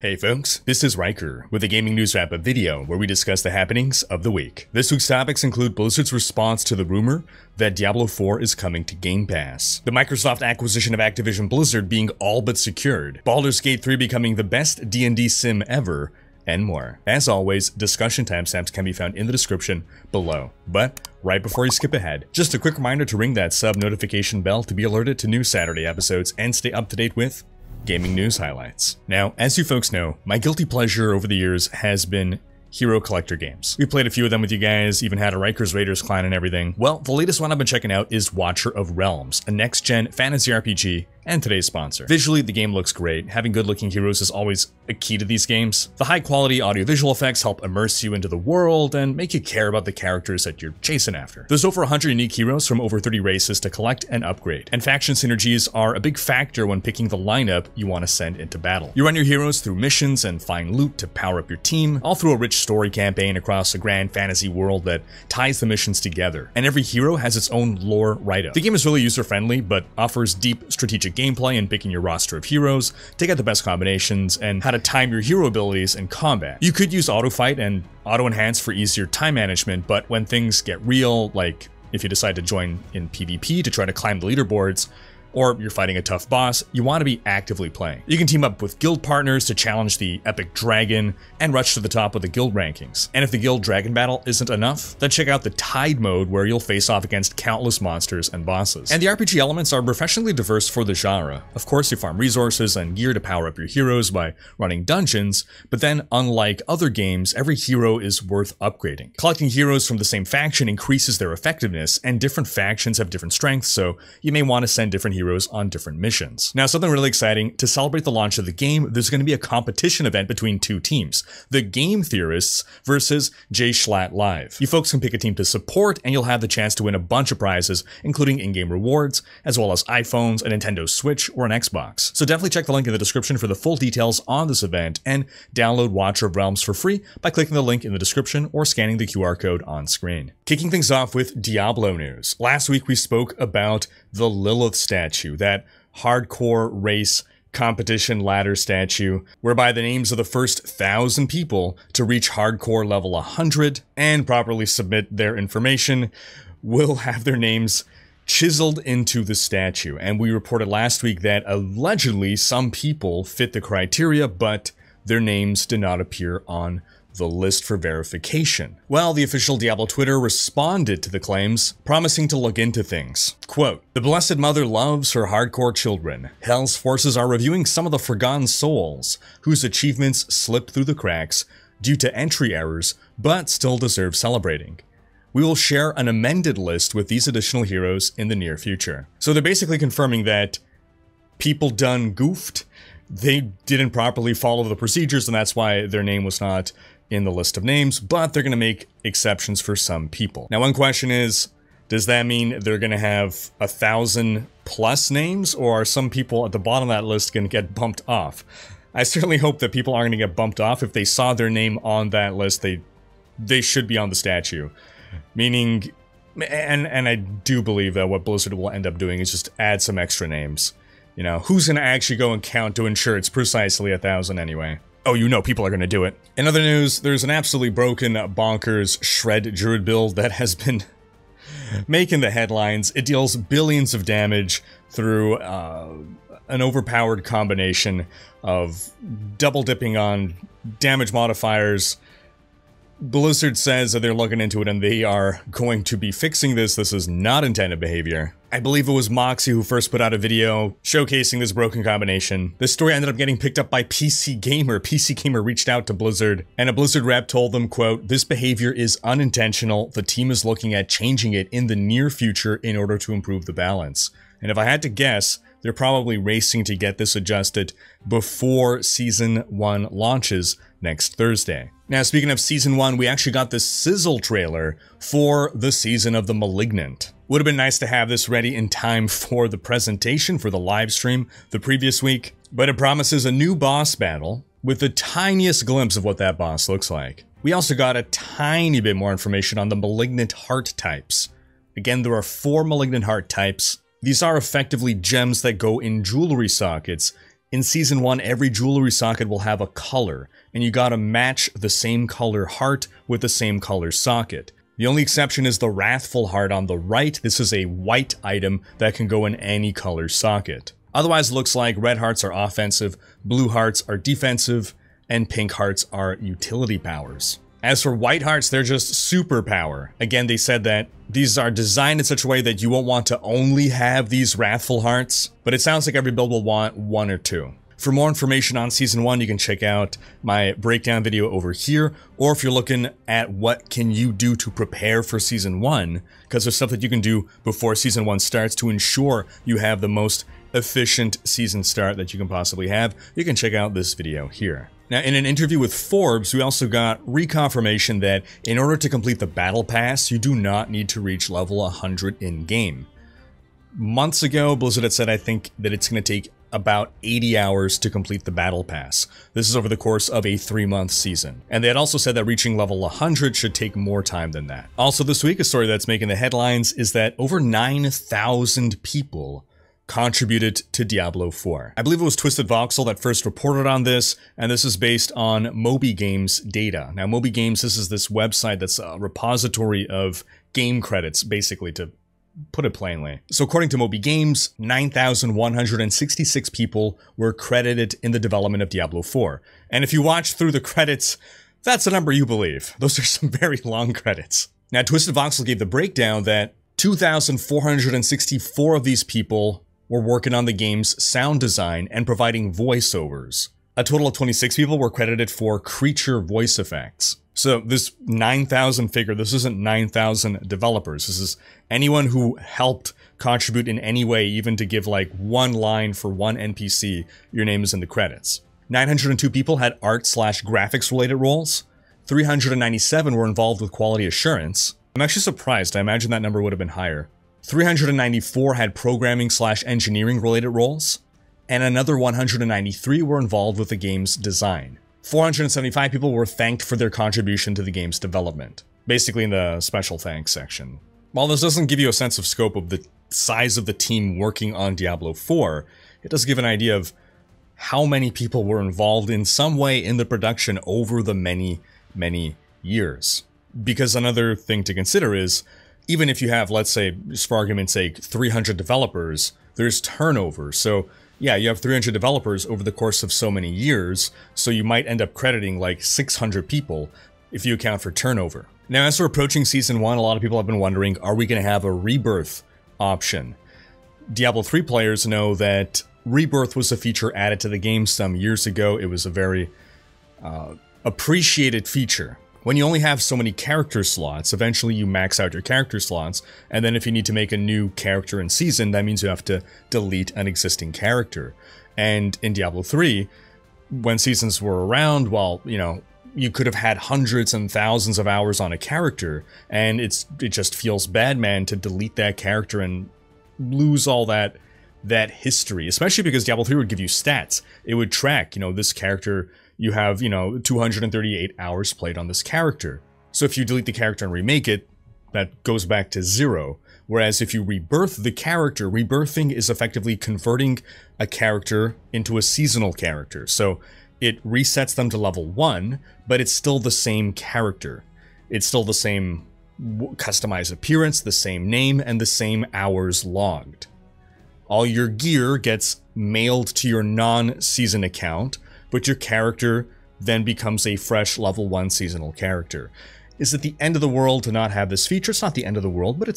Hey folks, this is Rhykker with a gaming news wrap-up video where we discuss the happenings of the week. This week's topics include Blizzard's response to the rumor that Diablo 4 is coming to Game Pass, the Microsoft acquisition of Activision Blizzard being all but secured, Baldur's Gate 3 becoming the best D&D sim ever, and more. As always, discussion timestamps can be found in the description below. But right before you skip ahead, just a quick reminder to ring that sub notification bell to be alerted to new Saturday episodes and stay up to date with gaming news highlights. Now, as you folks know, my guilty pleasure over the years has been hero collector games. We played a few of them with you guys, even had a Rhyker's Raiders clan and everything. Well, the latest one I've been checking out is Watcher of Realms, a next-gen fantasy RPG and today's sponsor. Visually, the game looks great. Having good-looking heroes is always a key to these games. The high-quality audio-visual effects help immerse you into the world and make you care about the characters that you're chasing after. There's over 100 unique heroes from over 30 races to collect and upgrade, and faction synergies are a big factor when picking the lineup you want to send into battle. You run your heroes through missions and find loot to power up your team, all through a rich story campaign across a grand fantasy world that ties the missions together, and every hero has its own lore write-up. The game is really user-friendly, but offers deep strategic gameplay and picking your roster of heroes, take out the best combinations, and how to time your hero abilities in combat. You could use auto-fight and auto-enhance for easier time management, but when things get real, like if you decide to join in PvP to try to climb the leaderboards, or you're fighting a tough boss, you want to be actively playing. You can team up with guild partners to challenge the epic dragon and rush to the top of the guild rankings. And if the guild dragon battle isn't enough, then check out the Tide mode where you'll face off against countless monsters and bosses. And the RPG elements are professionally diverse for the genre. Of course, you farm resources and gear to power up your heroes by running dungeons, but then unlike other games, every hero is worth upgrading. Collecting heroes from the same faction increases their effectiveness, and different factions have different strengths, so you may want to send different heroes on different missions. Now, something really exciting, to celebrate the launch of the game, there's going to be a competition event between two teams, the Game Theorists versus Jschlatt Live. You folks can pick a team to support, and you'll have the chance to win a bunch of prizes, including in-game rewards, as well as iPhones, a Nintendo Switch, or an Xbox. So definitely check the link in the description for the full details on this event, and download Watcher of Realms for free by clicking the link in the description or scanning the QR code on screen. Kicking things off with Diablo news. Last week we spoke about the Lilith statue, that hardcore race competition ladder statue, whereby the names of the first 1,000 people to reach hardcore level 100 and properly submit their information will have their names chiseled into the statue. And we reported last week that allegedly some people fit the criteria, but their names did not appear on the list for verification. Well, the official Diablo Twitter responded to the claims, promising to look into things. Quote, "The Blessed Mother loves her hardcore children. Hell's forces are reviewing some of the forgotten souls whose achievements slipped through the cracks due to entry errors, but still deserve celebrating. We will share an amended list with these additional heroes in the near future." So they're basically confirming that people done goofed, they didn't properly follow the procedures, and that's why their name was not in the list of names, but they're going to make exceptions for some people. Now, one question is, does that mean they're going to have 1,000 plus names, or are some people at the bottom of that list going to get bumped off? I certainly hope that people aren't going to get bumped off. If they saw their name on that list, they should be on the statue. Meaning, and I do believe that what Blizzard will end up doing is just add some extra names. You know, who's going to actually go and count to ensure it's precisely 1,000 anyway? Oh, you know people are going to do it. In other news, there's an absolutely broken, bonkers shred druid build that has been making the headlines. It deals billions of damage through an overpowered combination of double dipping on damage modifiers. Blizzard says that they're looking into it and they are going to be fixing this. This is not intended behavior. I believe it was Moxie who first put out a video showcasing this broken combination. This story ended up getting picked up by PC Gamer. PC Gamer reached out to Blizzard, and a Blizzard rep told them, quote, "This behavior is unintentional. The team is looking at changing it in the near future in order to improve the balance. And if I had to guess, they're probably racing to get this adjusted before Season 1 launches next Thursday." Now, speaking of Season 1, we actually got the sizzle trailer for the Season of the Malignant. Would have been nice to have this ready in time for the presentation for the live stream the previous week, but it promises a new boss battle with the tiniest glimpse of what that boss looks like. We also got a tiny bit more information on the malignant heart types. Again, there are 4 malignant heart types. These are effectively gems that go in jewelry sockets In Season 1, every jewelry socket will have a color, and you gotta match the same color heart with the same color socket. The only exception is the Wrathful Heart on the right. This is a white item that can go in any color socket. Otherwise, it looks like red hearts are offensive, blue hearts are defensive, and pink hearts are utility powers. As for white hearts, they're just superpower. Again, they said that these are designed in such a way that you won't want to only have these Wrathful Hearts, but it sounds like every build will want one or two. For more information on Season 1, you can check out my breakdown video over here, or if you're looking at what can you do to prepare for Season 1, because there's stuff that you can do before Season 1 starts to ensure you have the most efficient season start that you can possibly have, you can check out this video here. Now, in an interview with Forbes, we also got reconfirmation that in order to complete the Battle Pass, you do not need to reach level 100 in-game. Months ago, Blizzard had said, I think, that it's going to take about 80 hours to complete the Battle Pass. This is over the course of a 3-month season. And they had also said that reaching level 100 should take more time than that. Also this week, a story that's making the headlines is that over 9,000 people contributed to Diablo 4. I believe it was Twisted Voxel that first reported on this, and this is based on Moby Games data. Now, Moby Games, this is this website that's a repository of game credits, basically, to put it plainly. So according to Moby Games, 9,166 people were credited in the development of Diablo 4. And if you watch through the credits, that's a number you believe. Those are some very long credits. Now, Twisted Voxel gave the breakdown that 2,464 of these people were working on the game's sound design and providing voiceovers. A total of 26 people were credited for creature voice effects. So this 9,000 figure, this isn't 9,000 developers. This is anyone who helped contribute in any way, even to give like one line for one NPC, your name is in the credits. 902 people had art/graphics related roles. 397 were involved with quality assurance. I'm actually surprised. I imagine that number would have been higher. 394 had programming/engineering related roles, and another 193 were involved with the game's design. 475 people were thanked for their contribution to the game's development, basically in the special thanks section. While this doesn't give you a sense of scope of the size of the team working on Diablo 4, it does give an idea of how many people were involved in some way in the production over the many years. Because another thing to consider is, even if you have, let's say, just for argument's sake, 300 developers, there's turnover. So yeah, you have 300 developers over the course of so many years, so you might end up crediting like 600 people if you account for turnover. Now, as we're approaching Season 1, a lot of people have been wondering, are we going to have a rebirth option? Diablo 3 players know that rebirth was a feature added to the game some years ago. It was a very appreciated feature. When you only have so many character slots, eventually you max out your character slots, and then if you need to make a new character in season, that means you have to delete an existing character. And in Diablo 3, when seasons were around, well, you know, you could have had hundreds and thousands of hours on a character, and it just feels bad, man, to delete that character and lose all that history, especially because Diablo 3 would give you stats. It would track, you know, this character, you have, you know, 238 hours played on this character. So if you delete the character and remake it, that goes back to zero. Whereas if you rebirth the character, rebirthing is effectively converting a character into a seasonal character. So it resets them to level 1, but it's still the same character. It's still the same customized appearance, the same name, and the same hours logged. All your gear gets mailed to your non-season account, but your character then becomes a fresh level 1 seasonal character. Is it the end of the world to not have this feature? It's not the end of the world, but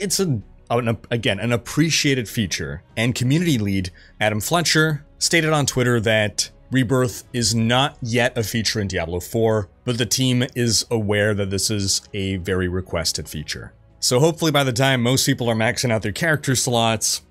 it's an appreciated feature. And community lead Adam Fletcher stated on Twitter that rebirth is not yet a feature in Diablo 4, but the team is aware that this is a very requested feature. So hopefully by the time most people are maxing out their character slots,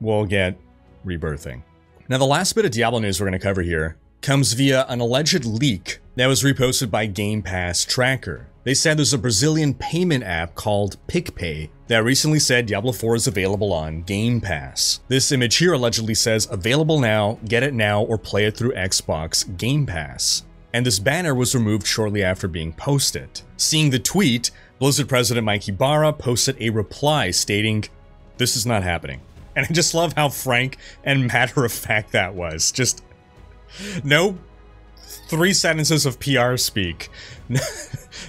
we'll get rebirthing. Now, the last bit of Diablo news we're going to cover here comes via an alleged leak that was reposted by Game Pass Tracker. They said there's a Brazilian payment app called PicPay that recently said Diablo 4 is available on Game Pass. This image here allegedly says, "Available now, get it now, or play it through Xbox Game Pass." And this banner was removed shortly after being posted. Seeing the tweet, Blizzard president Mike Ybarra posted a reply stating, "This is not happening. And I just love how frank and matter-of-fact that was. Just no three sentences of PR speak.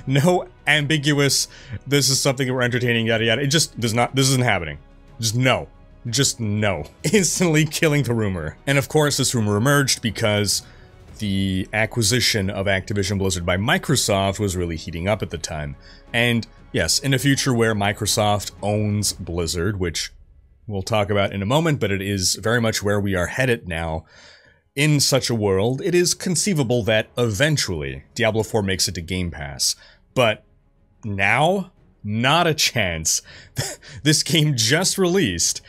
No ambiguous, this is something that we're entertaining, yada yada. It just does not, this isn't happening. Just no. Just no. Instantly killing the rumor. And of course, this rumor emerged because the acquisition of Activision Blizzard by Microsoft was really heating up at the time. And yes, in a future where Microsoft owns Blizzard, which we'll talk about in a moment, but it is very much where we are headed now. In such a world, it is conceivable that eventually Diablo 4 makes it to Game Pass. But now, not a chance. This game just released.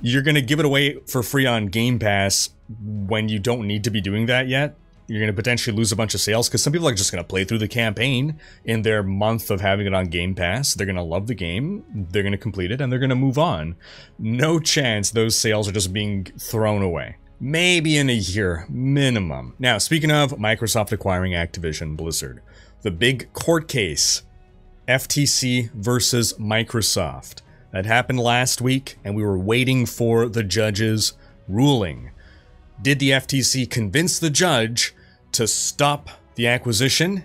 You're going to give it away for free on Game Pass when you don't need to be doing that yet. You're going to potentially lose a bunch of sales because some people are just going to play through the campaign in their month of having it on Game Pass. They're going to love the game, they're going to complete it, and they're going to move on. No chance those sales are just being thrown away. Maybe in a year, minimum. Now, speaking of Microsoft acquiring Activision Blizzard, the big court case, FTC versus Microsoft. That happened last week, and we were waiting for the judge's ruling. Did the FTC convince the judge to stop the acquisition?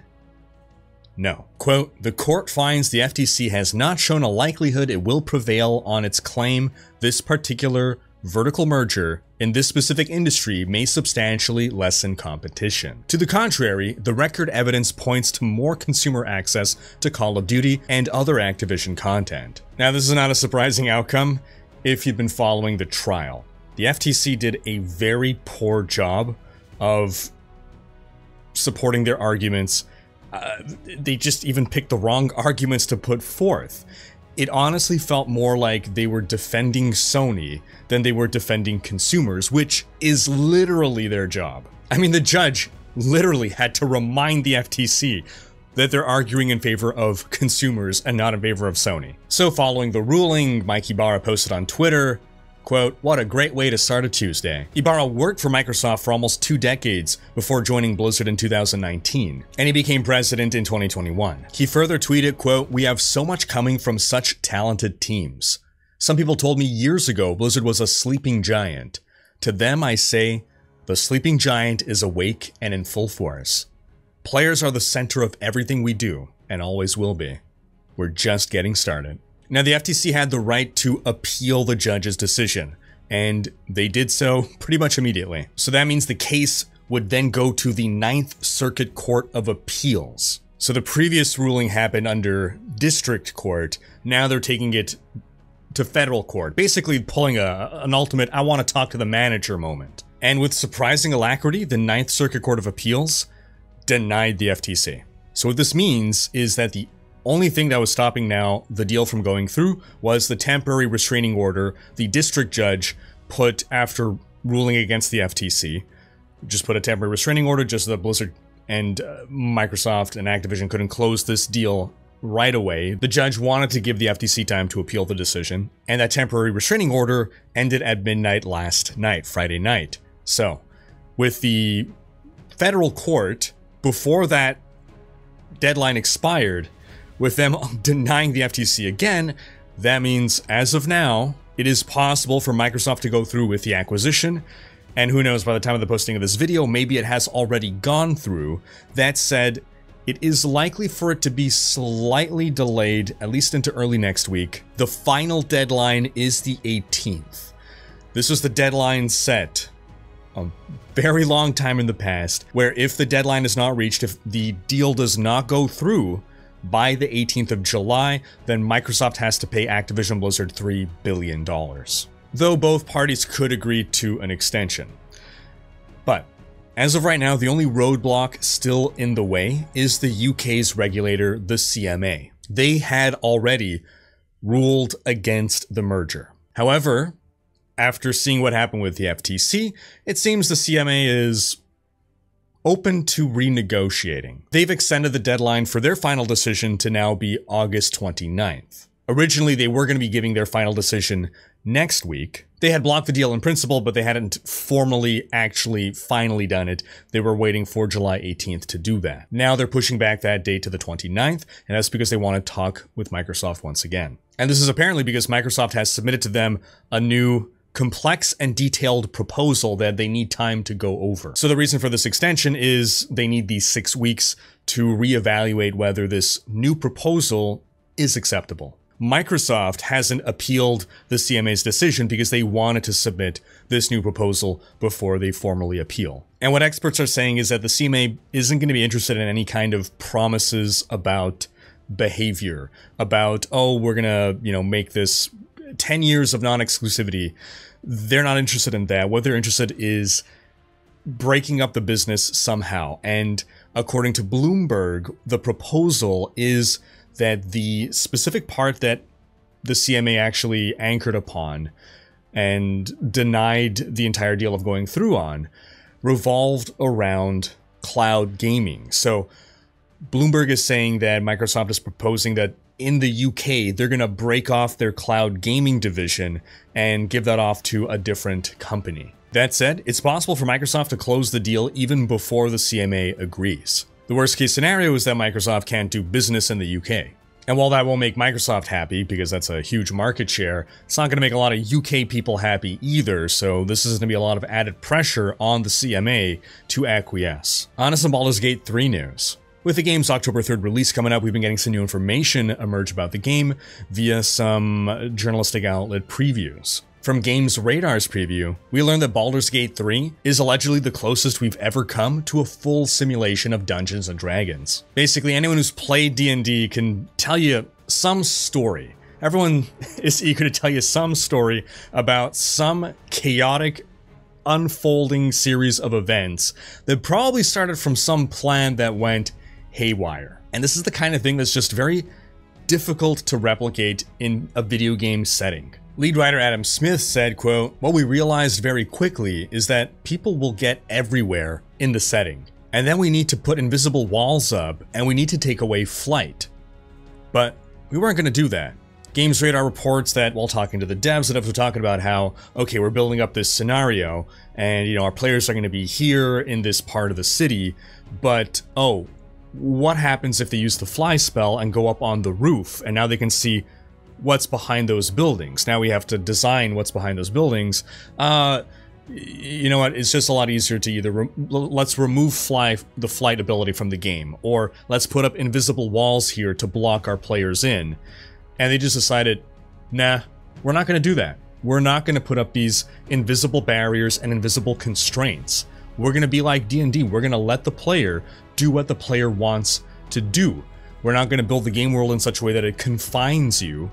No. Quote, the court finds the FTC has not shown a likelihood it will prevail on its claim this particular vertical merger in this specific industry may substantially lessen competition. To the contrary, the record evidence points to more consumer access to Call of Duty and other Activision content. Now, this is not a surprising outcome if you've been following the trial. The FTC did a very poor job of supporting their arguments. They just even picked the wrong arguments to put forth. It honestly felt more like they were defending Sony than they were defending consumers, which is literally their job. I mean, the judge literally had to remind the FTC that they're arguing in favor of consumers and not in favor of Sony. So following the ruling, Mike Ybarra posted on Twitter, quote, what a great way to start a Tuesday. Ybarra worked for Microsoft for almost 2 decades before joining Blizzard in 2019, and he became president in 2021. He further tweeted, quote, we have so much coming from such talented teams. Some people told me years ago Blizzard was a sleeping giant. To them, I say, the sleeping giant is awake and in full force. Players are the center of everything we do, and always will be. We're just getting started. Now, the FTC had the right to appeal the judge's decision, and they did so pretty much immediately. So that means the case would then go to the Ninth Circuit Court of Appeals. So the previous ruling happened under district court. Now they're taking it to federal court, basically pulling an ultimate, I want to talk to the manager moment. And with surprising alacrity, the Ninth Circuit Court of Appeals denied the FTC. So what this means is that the only thing that was stopping now the deal from going through was the temporary restraining order the district judge put after ruling against the FTC. Just put a temporary restraining order just so that Blizzard and Microsoft and Activision couldn't close this deal right away. The judge wanted to give the FTC time to appeal the decision, and that temporary restraining order ended at midnight last night, Friday night. So, with the federal court, before that deadline expired, with them denying the FTC again, that means, as of now, it is possible for Microsoft to go through with the acquisition, and who knows, by the time of the posting of this video, maybe it has already gone through. That said, it is likely for it to be slightly delayed, at least into early next week. The final deadline is the 18th. This was the deadline set a very long time in the past, where if the deadline is not reached, if the deal does not go through by the 18th of July, then Microsoft has to pay Activision Blizzard $3 billion. Though both parties could agree to an extension. But as of right now, the only roadblock still in the way is the UK's regulator, the CMA. They had already ruled against the merger. However, after seeing what happened with the FTC, it seems the CMA is open to renegotiating. They've extended the deadline for their final decision to now be August 29th. Originally, they were going to be giving their final decision next week. They had blocked the deal in principle, but they hadn't formally actually finally done it. They were waiting for July 18th to do that. Now they're pushing back that date to the 29th, and that's because they want to talk with Microsoft once again. And this is apparently because Microsoft has submitted to them a new complex and detailed proposal that they need time to go over. So the reason for this extension is they need these 6 weeks to reevaluate whether this new proposal is acceptable. Microsoft hasn't appealed the CMA's decision because they wanted to submit this new proposal before they formally appeal. And what experts are saying is that the CMA isn't going to be interested in any kind of promises about behavior, about, oh, we're going to, you know, make this 10 years of non-exclusivity. They're not interested in that. What they're interested in is breaking up the business somehow. And according to Bloomberg, the proposal is that the specific part that the CMA actually anchored upon and denied the entire deal of going through on revolved around cloud gaming. So Bloomberg is saying that Microsoft is proposing that in the UK, they're going to break off their cloud gaming division and give that off to a different company. That said, it's possible for Microsoft to close the deal even before the CMA agrees. The worst case scenario is that Microsoft can't do business in the UK. And while that won't make Microsoft happy, because that's a huge market share, it's not going to make a lot of UK people happy either, so this is going to be a lot of added pressure on the CMA to acquiesce. On to some Baldur's Gate 3 news. With the game's October 3rd release coming up, we've been getting some new information emerge about the game via some journalistic outlet previews. From Games Radar's preview, we learned that Baldur's Gate 3 is allegedly the closest we've ever come to a full simulation of Dungeons & Dragons. Basically, anyone who's played D&D can tell you some story. Everyone is eager to tell you some story about some chaotic, unfolding series of events that probably started from some plan that went haywire. And this is the kind of thing that's just very difficult to replicate in a video game setting. Lead writer Adam Smith said, quote, "What we realized very quickly is that people will get everywhere in the setting, and then we need to put invisible walls up and we need to take away flight. But we weren't going to do that." Games Radar reports that while talking to the devs, the devs were talking about how, okay, we're building up this scenario and, you know, our players are going to be here in this part of the city, but oh, what happens if they use the fly spell and go up on the roof and now they can see what's behind those buildings? Now we have to design what's behind those buildings. You know what? It's just a lot easier to either let's remove the flight ability from the game, or let's put up invisible walls here to block our players in. And they just decided, nah, we're not going to do that. We're not going to put up these invisible barriers and invisible constraints. We're going to be like D&D. We're going to let the player do what the player wants to do. We're not going to build the game world in such a way that it confines you.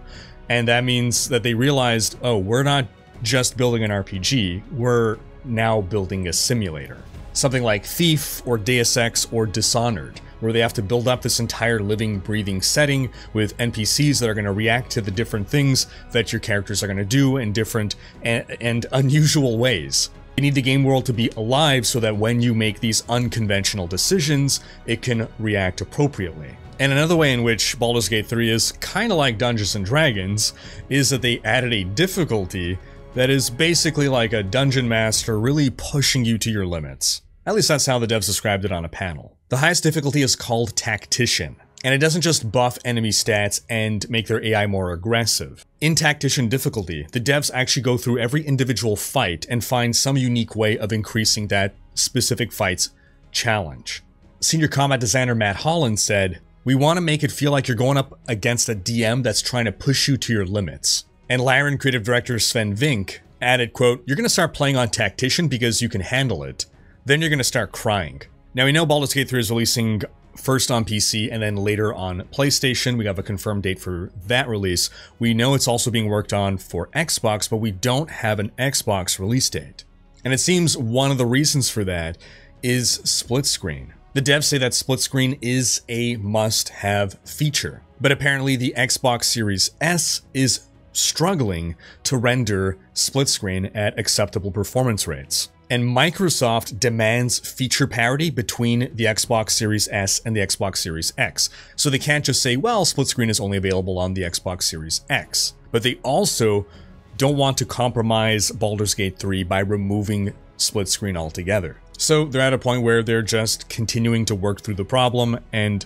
And that means that they realized, oh, we're not just building an RPG, we're now building a simulator. Something like Thief or Deus Ex or Dishonored, where they have to build up this entire living, breathing setting with NPCs that are going to react to the different things that your characters are going to do in different and unusual ways. You need the game world to be alive so that when you make these unconventional decisions, it can react appropriately. And another way in which Baldur's Gate 3 is kind of like Dungeons & Dragons is that they added a difficulty that is basically like a dungeon master really pushing you to your limits. At least that's how the devs described it on a panel. The highest difficulty is called Tactician, and it doesn't just buff enemy stats and make their AI more aggressive. In Tactician difficulty, the devs actually go through every individual fight and find some unique way of increasing that specific fight's challenge. Senior combat designer Matt Holland said, "We want to make it feel like you're going up against a DM that's trying to push you to your limits." And Larian creative director Sven Vink added, quote, "You're going to start playing on Tactician because you can handle it. Then you're going to start crying." Now we know Baldur's Gate 3 is releasing first on PC and then later on PlayStation. We have a confirmed date for that release. We know it's also being worked on for Xbox, but we don't have an Xbox release date. And it seems one of the reasons for that is split screen. The devs say that split screen is a must-have feature, but apparently the Xbox Series S is struggling to render split screen at acceptable performance rates. And Microsoft demands feature parity between the Xbox Series S and the Xbox Series X. So they can't just say, well, split screen is only available on the Xbox Series X. But they also don't want to compromise Baldur's Gate 3 by removing split screen altogether. So they're at a point where they're just continuing to work through the problem, and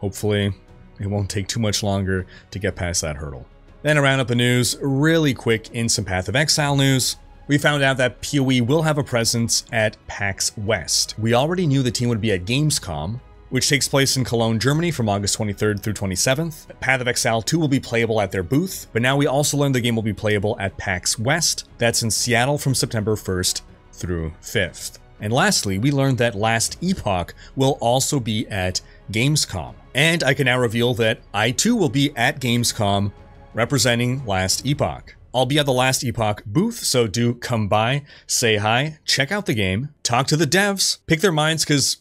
hopefully it won't take too much longer to get past that hurdle. Then to round up the news really quick, in some Path of Exile news, we found out that PoE will have a presence at PAX West. We already knew the team would be at Gamescom, which takes place in Cologne, Germany from August 23rd through 27th. Path of Exile 2 will be playable at their booth, but now we also learned the game will be playable at PAX West. That's in Seattle from September 1st through 5th. And lastly, we learned that Last Epoch will also be at Gamescom. And I can now reveal that I too will be at Gamescom representing Last Epoch. I'll be at the Last Epoch booth, so do come by, say hi, check out the game, talk to the devs, pick their minds, because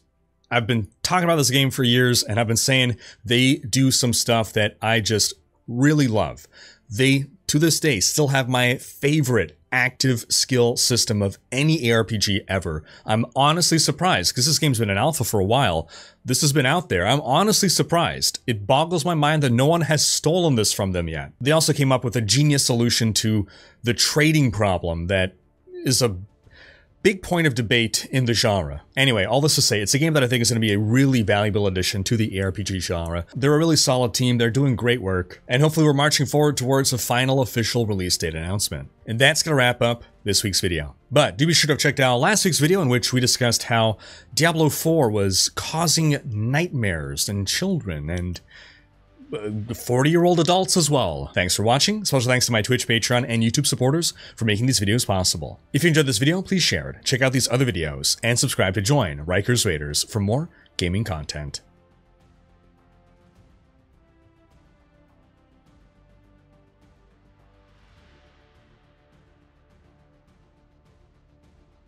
I've been talking about this game for years, and I've been saying they do some stuff that I just really love. They, to this day, still have my favorite active skill system of any ARPG ever. I'm honestly surprised, because this game's been in alpha for a while. This has been out there. I'm honestly surprised. It boggles my mind that no one has stolen this from them yet. They also came up with a genius solution to the trading problem that is a big point of debate in the genre. Anyway, all this to say, it's a game that I think is going to be a really valuable addition to the ARPG genre. They're a really solid team, they're doing great work, and hopefully we're marching forward towards a final official release date announcement. And that's going to wrap up this week's video. But do be sure to have checked out last week's video in which we discussed how Diablo 4 was causing nightmares in children and 40-year-old adults as well. Thanks for watching. Special thanks to my Twitch, Patreon, and YouTube supporters for making these videos possible. If you enjoyed this video, please share it, check out these other videos, and subscribe to join Rhykker Raiders for more gaming content.